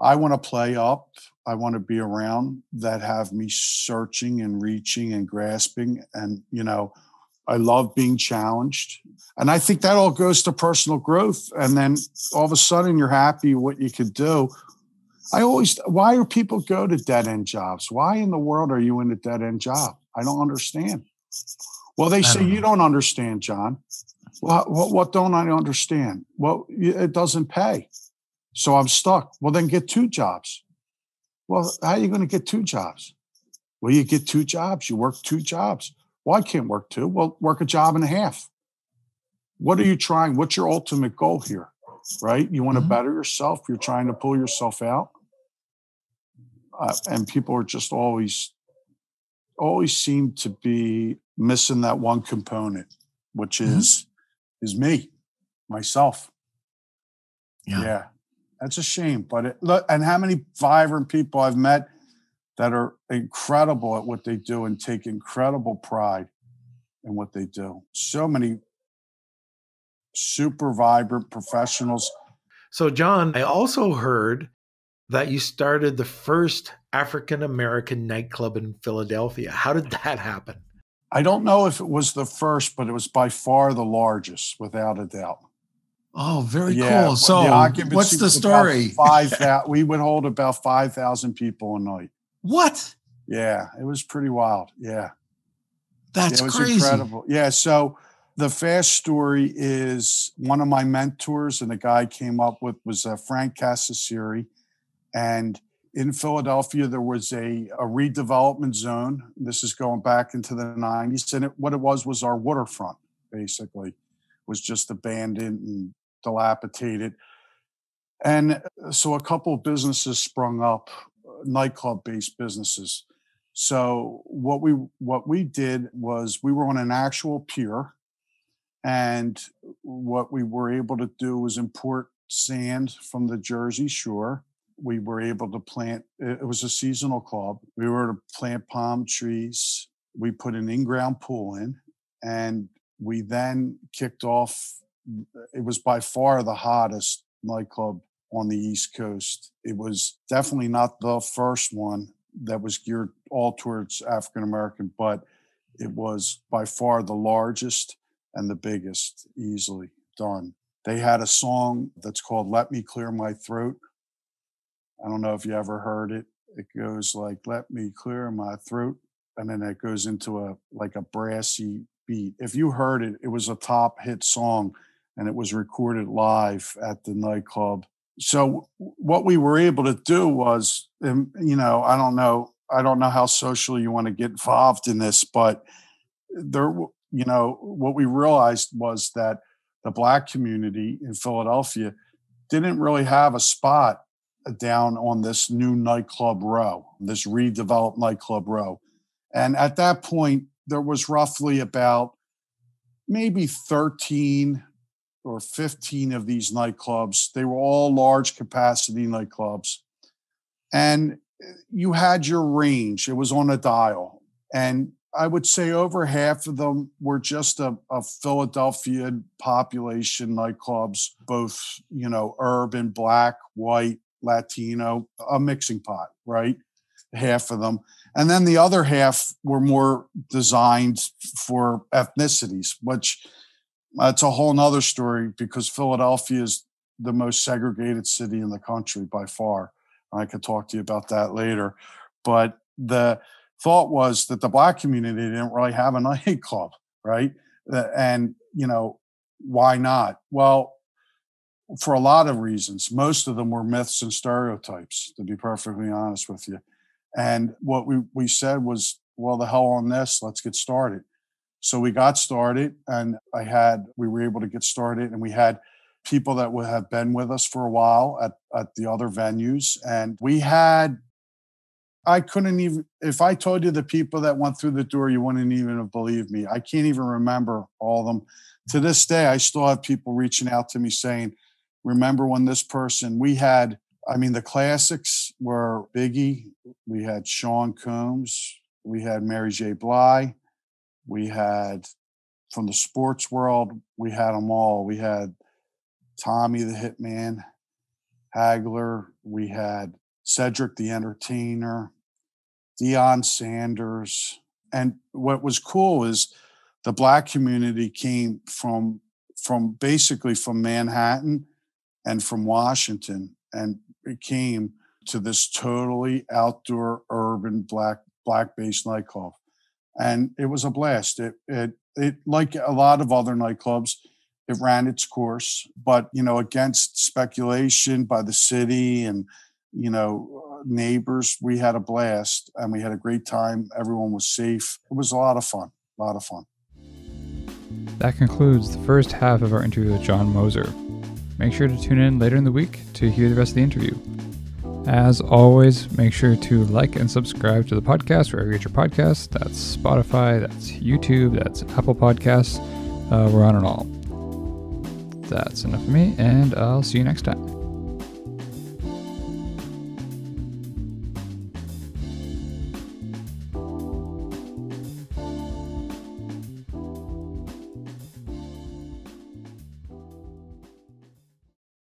I want to play up. I want to be around that have me searching and reaching and grasping. And, you know, I love being challenged. And I think that all goes to personal growth. And then all of a sudden you're happy what you could do. I always, why do people go to dead end jobs? Why in the world are you in a dead end job? I don't understand. Well, they say, you don't understand, John. Well, what, what don't I understand? Well, it doesn't pay. So I'm stuck. Well, then get two jobs. Well, how are you going to get two jobs? Well, you get two jobs. You work two jobs. Well, I can't work two. Well, work a job and a half. What are you trying? What's your ultimate goal here, right? You want to mm-hmm. better yourself. You're trying to pull yourself out. Uh, and people are just always, always seem to be missing that one component, which is, mm-hmm. is me, myself. Yeah. yeah. That's a shame. But it, look, and how many vibrant people I've met that are incredible at what they do and take incredible pride in what they do. So many super vibrant professionals. So, John, I also heard that you started the first African-American nightclub in Philadelphia. How did that happen? I don't know if it was the first, but it was by far the largest, without a doubt. Oh, very yeah, cool. So the what's the story? Five, we would hold about five thousand people a night. What? Yeah, it was pretty wild. Yeah. That's yeah, it was crazy. Incredible. Yeah, so the fast story is one of my mentors and the guy I came up with was uh, Frank Cassisiri. And in Philadelphia, there was a, a redevelopment zone. This is going back into the nineties. And it, what it was was our waterfront, basically. It was just abandoned and dilapidated. And so a couple of businesses sprung up, nightclub-based businesses. So what we what we did was we were on an actual pier. And what we were able to do was import sand from the Jersey Shore. We were able to plant, it was a seasonal club. We were to plant palm trees. We put an in-ground pool in, and we then kicked off. It was by far the hottest nightclub on the East Coast. It was definitely not the first one that was geared all towards African-American, but it was by far the largest and the biggest easily done. They had a song that's called Let Me Clear My Throat. I don't know if you ever heard it. It goes like, let me clear my throat. And then it goes into a like a brassy beat. If you heard it, it was a top hit song, and it was recorded live at the nightclub. So what we were able to do was, you know, I don't know. I don't know how socially you want to get involved in this, but there, you know, what we realized was that the Black community in Philadelphia didn't really have a spot down on this new nightclub row, this redeveloped nightclub row. And at that point, there was roughly about maybe thirteen or fifteen of these nightclubs. They were all large capacity nightclubs. And you had your range. It was on a dial. And I would say over half of them were just a, a Philadelphia population nightclubs, both, you know, urban, black, white, Latino, a mixing pot, right? Half of them. And then the other half were more designed for ethnicities, which that's a whole nother story because Philadelphia is the most segregated city in the country by far. I could talk to you about that later. But the thought was that the black community didn't really have a nightclub, right? And, you know, why not? Well, for a lot of reasons. Most of them were myths and stereotypes, to be perfectly honest with you. And what we, we said was, well, the hell on this, let's get started. So we got started and I had, we were able to get started and we had people that would have been with us for a while at, at the other venues. And we had, I couldn't even, if I told you the people that went through the door, you wouldn't even have believed me. I can't even remember all of them. To this day, I still have people reaching out to me saying, remember when this person, we had, I mean, the classics were Biggie. We had Sean Combs. We had Mary J. Blige. We had, from the sports world, we had them all. We had Tommy the Hitman, Hagler. We had Cedric the Entertainer, Deion Sanders. And what was cool is the black community came from, from basically from Manhattan and from Washington. And it came to this totally outdoor, urban, black, black-based nightclub. And it was a blast. It, it, it, like a lot of other nightclubs, it ran its course, but, you know, against speculation by the city and, you know, neighbors, we had a blast and we had a great time. Everyone was safe. It was a lot of fun, a lot of fun. That concludes the first half of our interview with John Moser. Make sure to tune in later in the week to hear the rest of the interview. As always, make sure to like and subscribe to the podcast wherever you get your podcasts. That's Spotify, that's YouTube, that's Apple Podcasts. Uh, we're on and all. That's enough for me, and I'll see you next time.